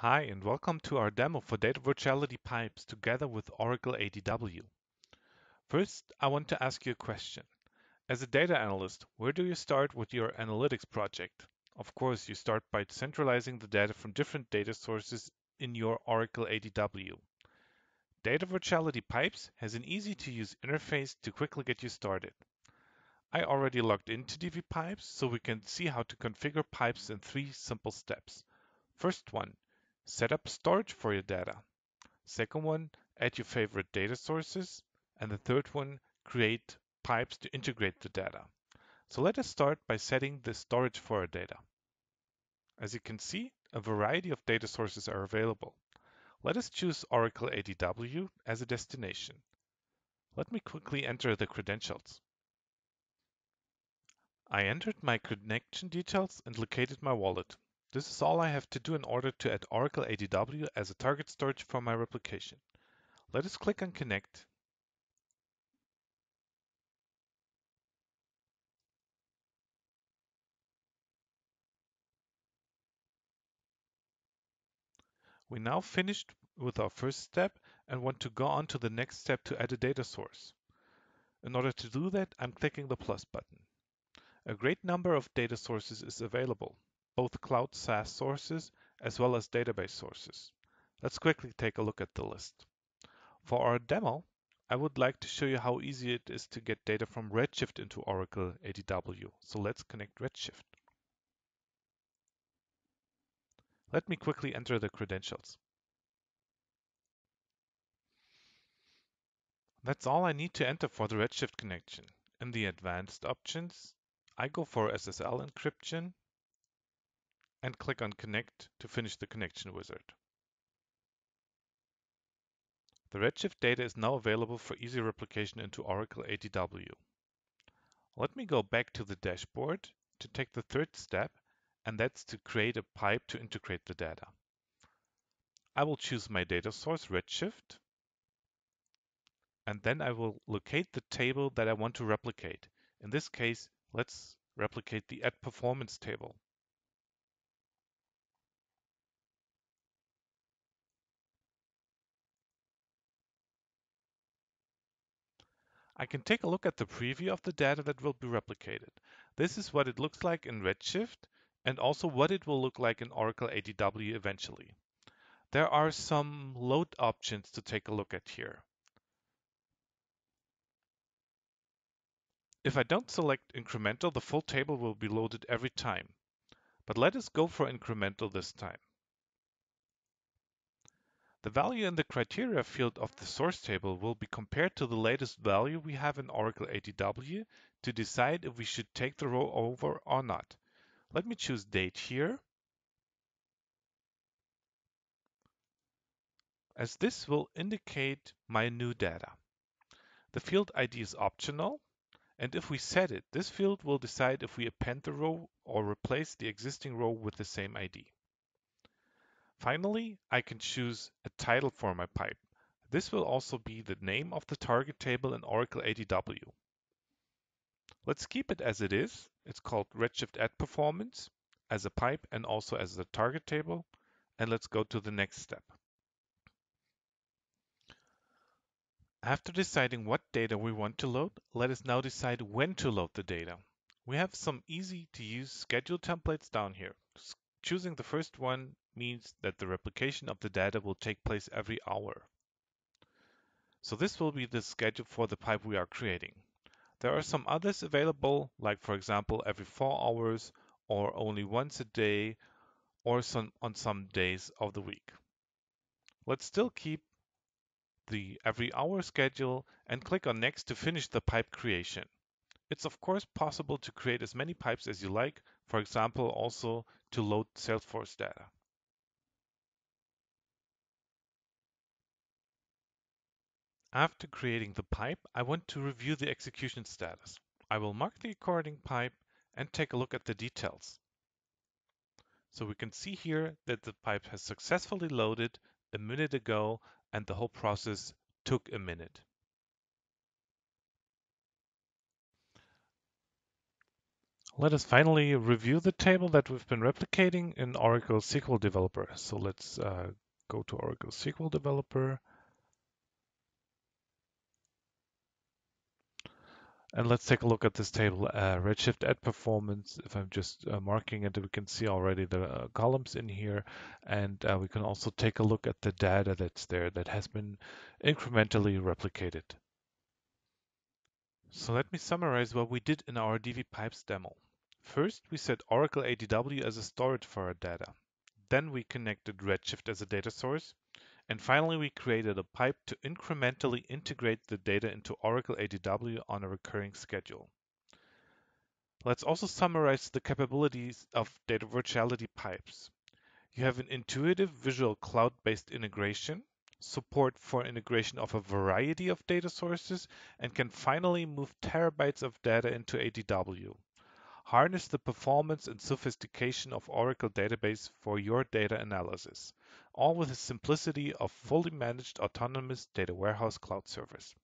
Hi, and welcome to our demo for Data Virtuality Pipes together with Oracle ADW. First, I want to ask you a question. As a data analyst, where do you start with your analytics project? Of course, you start by centralizing the data from different data sources in your Oracle ADW. Data Virtuality Pipes has an easy-to-use interface to quickly get you started. I already logged into DV Pipes, so we can see how to configure pipes in three simple steps. First one, set up storage for your data. Second one, add your favorite data sources. And the third one, create pipes to integrate the data. So let us start by setting the storage for our data. As you can see, a variety of data sources are available. Let us choose Oracle ADW as a destination. Let me quickly enter the credentials. I entered my connection details and located my wallet. This is all I have to do in order to add Oracle ADW as a target storage for my replication. Let us click on Connect. We now finished with our first step and want to go on to the next step to add a data source. In order to do that, I'm clicking the plus button. A great number of data sources is available, both cloud SaaS sources as well as database sources. Let's quickly take a look at the list. For our demo, I would like to show you how easy it is to get data from Redshift into Oracle ADW. So let's connect Redshift. Let me quickly enter the credentials. That's all I need to enter for the Redshift connection. In the advanced options, I go for SSL encryption and click on Connect to finish the connection wizard. The Redshift data is now available for easy replication into Oracle ADW. Let me go back to the dashboard to take the third step, and that's to create a pipe to integrate the data. I will choose my data source, Redshift, and then I will locate the table that I want to replicate. In this case, let's replicate the Ad Performance table. I can take a look at the preview of the data that will be replicated. This is what it looks like in Redshift, and also what it will look like in Oracle ADW eventually. There are some load options to take a look at here. If I don't select incremental, the full table will be loaded every time. But let us go for incremental this time. The value in the criteria field of the source table will be compared to the latest value we have in Oracle ADW to decide if we should take the row over or not. Let me choose date here, as this will indicate my new data. The field ID is optional, and if we set it, this field will decide if we append the row or replace the existing row with the same ID. Finally, I can choose a title for my pipe. This will also be the name of the target table in Oracle ADW. Let's keep it as it is. It's called Redshift Ad Performance as a pipe and also as the target table. And let's go to the next step. After deciding what data we want to load, let us now decide when to load the data. We have some easy-to-use schedule templates down here. Choosing the first one means that the replication of the data will take place every hour. So this will be the schedule for the pipe we are creating. There are some others available, like for example every 4 hours or only once a day or on some days of the week. Let's still keep the every hour schedule and click on Next to finish the pipe creation. It's of course possible to create as many pipes as you like, for example also to load Salesforce data. After creating the pipe, I want to review the execution status. I will mark the according pipe and take a look at the details. So we can see here that the pipe has successfully loaded a minute ago and the whole process took a minute. Let us finally review the table that we've been replicating in Oracle SQL Developer. So let's go to Oracle SQL Developer. And let's take a look at this table, Redshift at performance. If I'm just marking it, we can see already the columns in here. And we can also take a look at the data that's there that has been incrementally replicated. So let me summarize what we did in our DV Pipes demo. First, we set Oracle ADW as a storage for our data. Then we connected Redshift as a data source. And finally, we created a pipe to incrementally integrate the data into Oracle ADW on a recurring schedule. Let's also summarize the capabilities of Data Virtuality Pipes. You have an intuitive visual cloud-based integration, support for integration of a variety of data sources, and can finally move terabytes of data into ADW. Harness the performance and sophistication of Oracle Database for your data analysis, all with the simplicity of fully managed autonomous data warehouse cloud service.